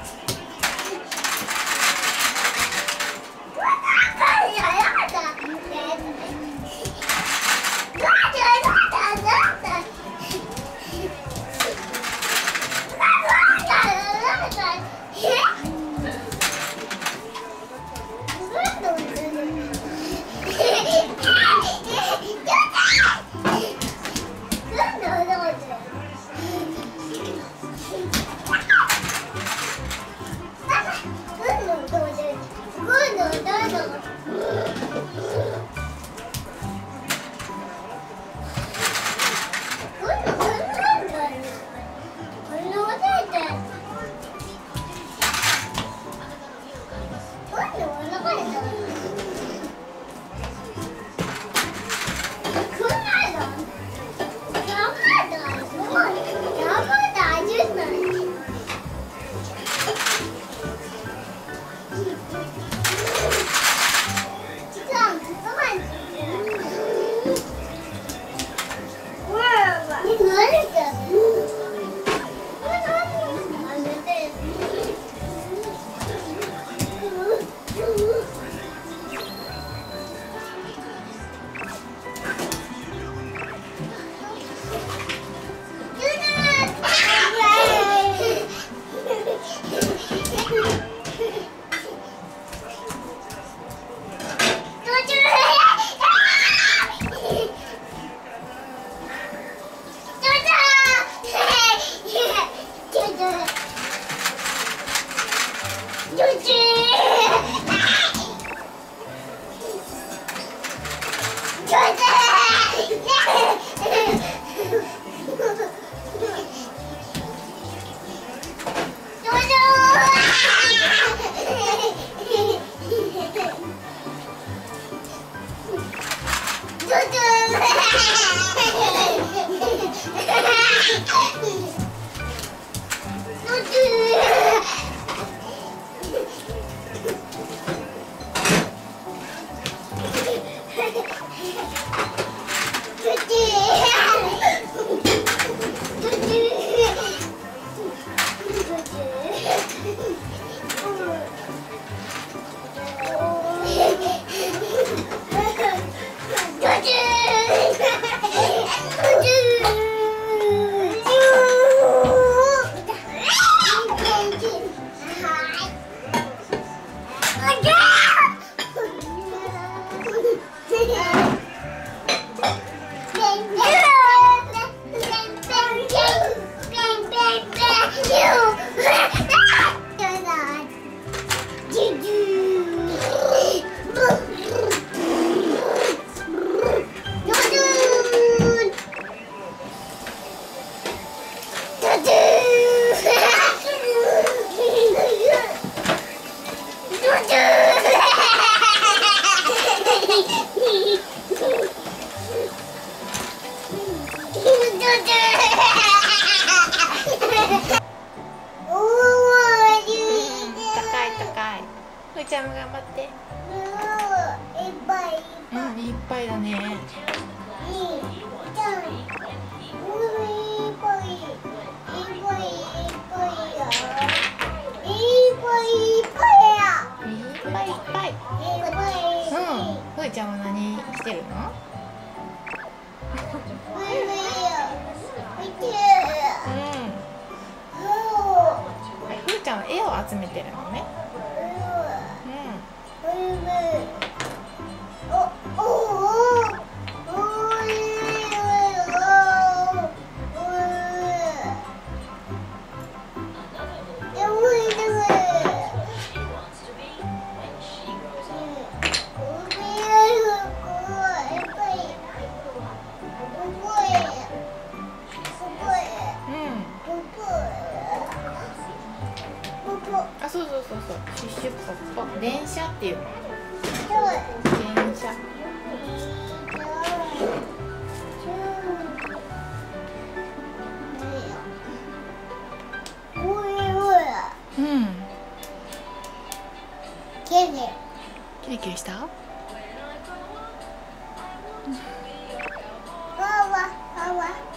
ふ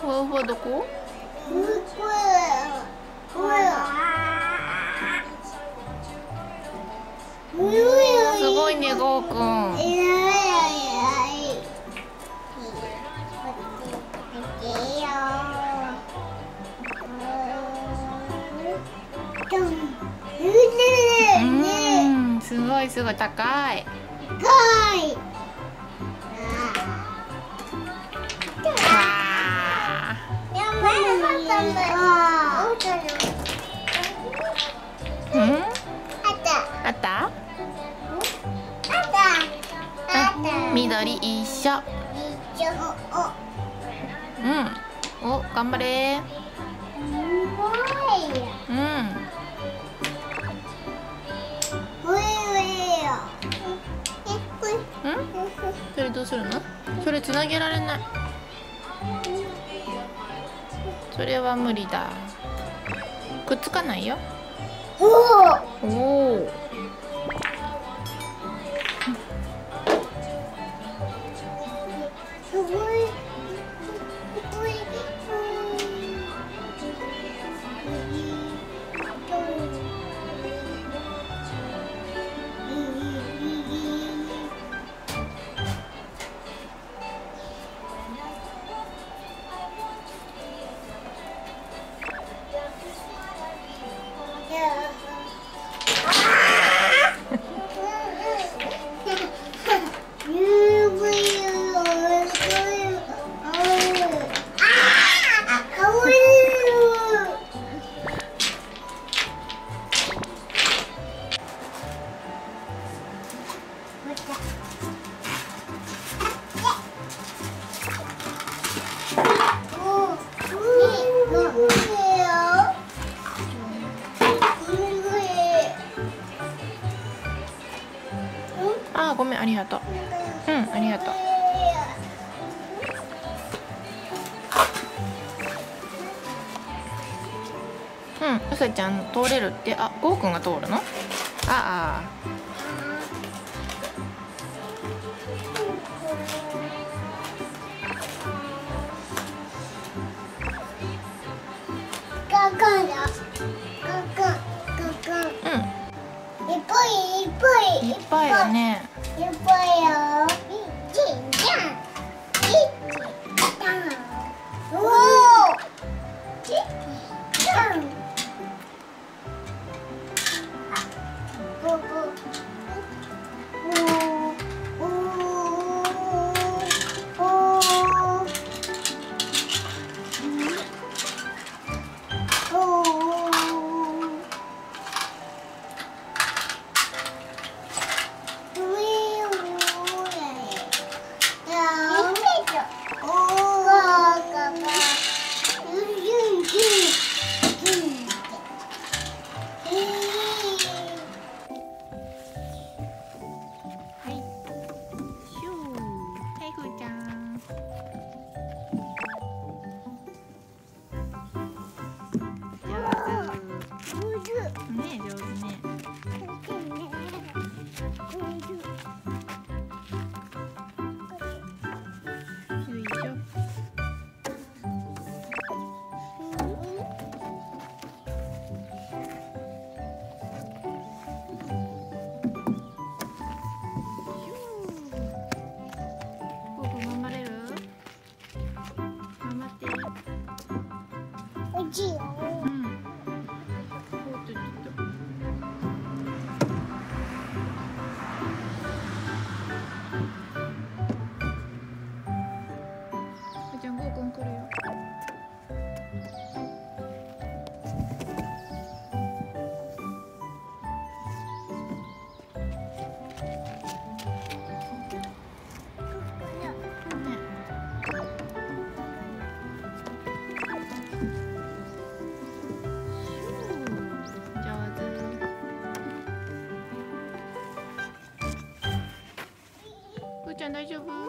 わふわどこ？うん、すごいすごい高い。緑一緒。うん。お、頑張れ。それどうするの？それ繋げられない。それは無理だ。くっつかないよ。おお。あ、ごめん、ありがとう。うん、ありがとう。うさちゃん通れるって、あ、ゴーくんが通るの？ああ。いっぱいよね。いっぱいよ。大丈夫？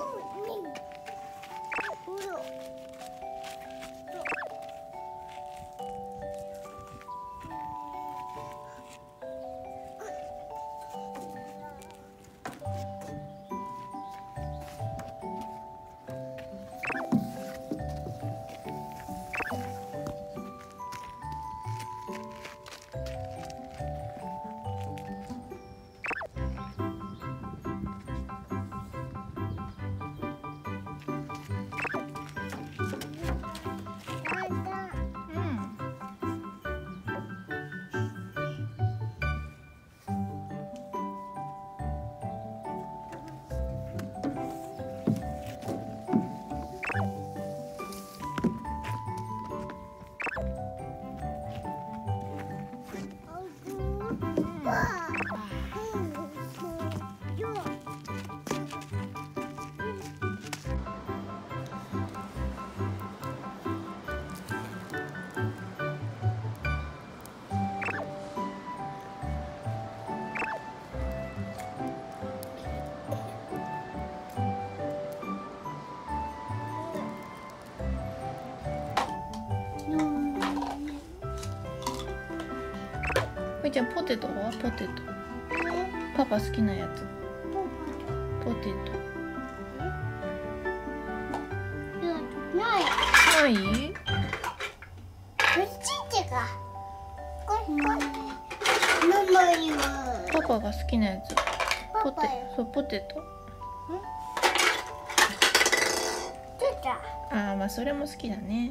じゃあポテトはポテト。パパ好きなやつ。ポテト。ない。ない？パパが好きなやつ。ポテト。そうポテト。ああまあそれも好きだね。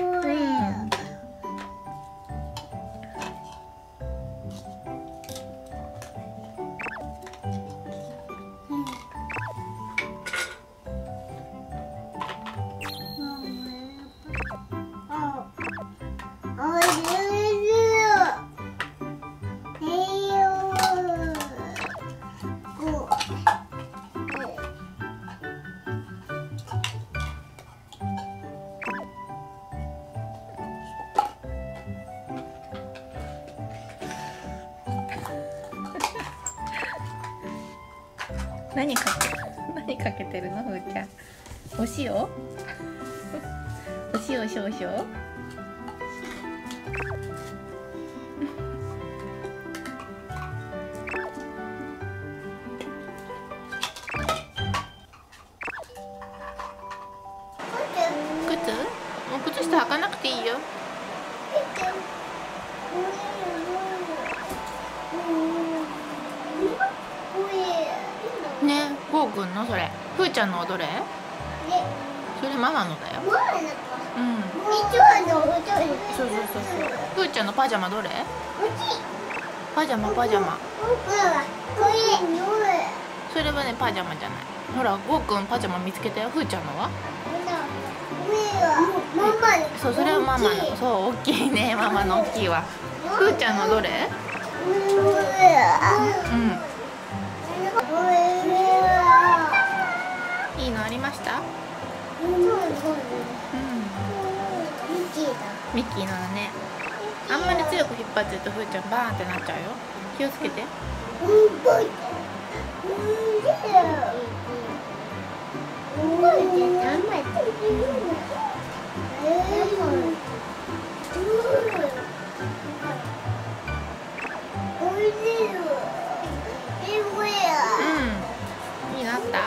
何かけてるのふーちゃん。お塩？お塩少々？靴？もう靴下履かなくていいよ。ゴーくんのそれ、ふーちゃんのどれ？それママのだよ。うん。そうそうそう。ふーちゃんのパジャマどれ？パジャマパジャマ。それはねパジャマじゃない。ほらゴーくんパジャマ見つけたよ。ふーちゃんのは？そうそれはママの。そう大きいねママの大きいわ。ふーちゃんのどれ？うん。ありました？うん、ミッキーなのね。あんまり強く引っ張ってるとふーちゃんバーンってなっちゃうよ。気をつけて。うん。いいなった？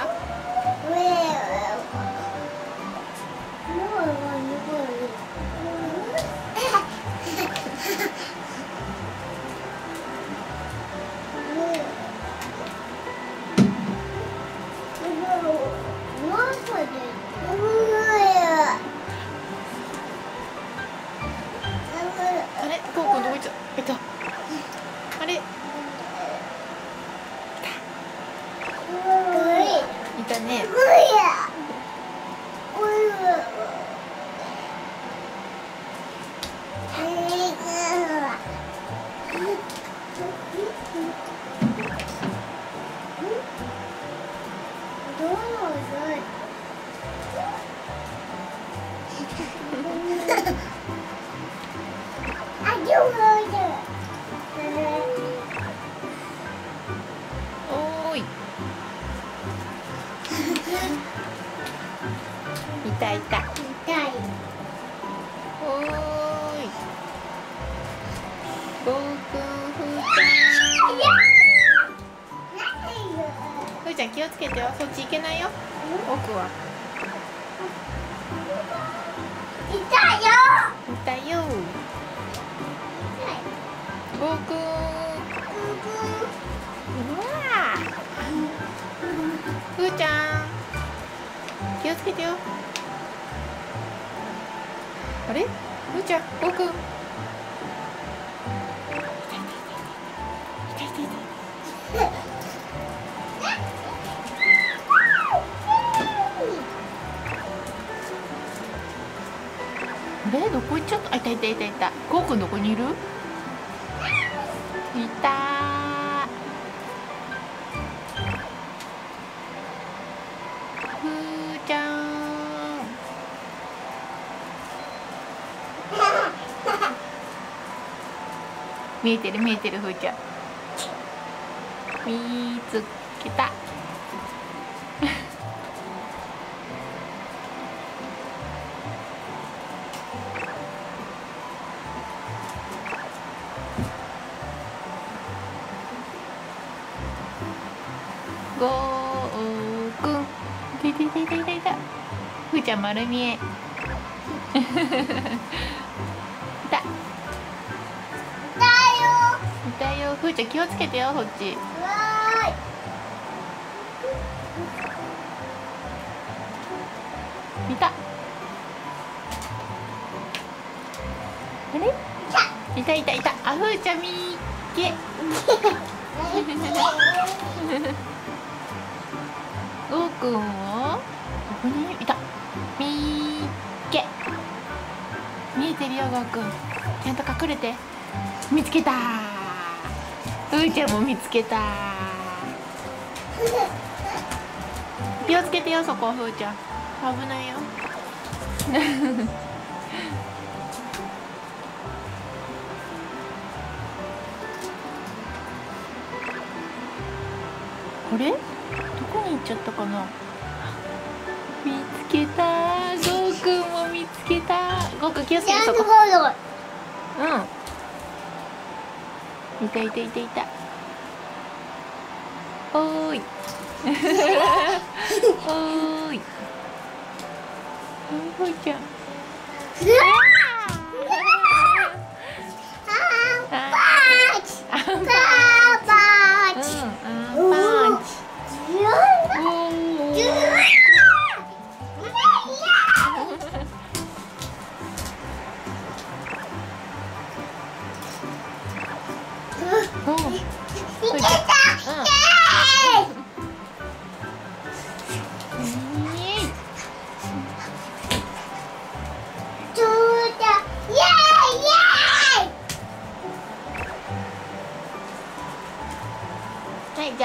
気をつけてよ、そっち行けないよ、奥は。痛いよ。痛いよ。ゴーくん。うわ。ふーちゃん気をつけてよ。あれ、ふーちゃん、ろうくん。あれ、どこ行っちゃった。あ、いたいたいたいた。こうくんどこにいる？いたー。見えてる見えてる、ふーちゃん見つけた。ごーくん、いたいたいたいた。ふーちゃん丸見え。ふーちゃん気をつけてよ、こっち。わーい。いた。あれ？いたいたいた。あ、ふーちゃん見っけ。ごうくんはどこにいた？見っけ。見えてるよ、ごうくん。ちゃんと隠れて。見つけた。ふーちゃんも見つけた。気をつけてよ、そこ、ふーちゃん。危ないよ。あれ、どこに行っちゃったかな。見つけたー、ごうくんも見つけたー。ごうくん気をつけて、そこ。うん。いたいたいたいた。おーい。おーい。ふーちゃん。はい、じ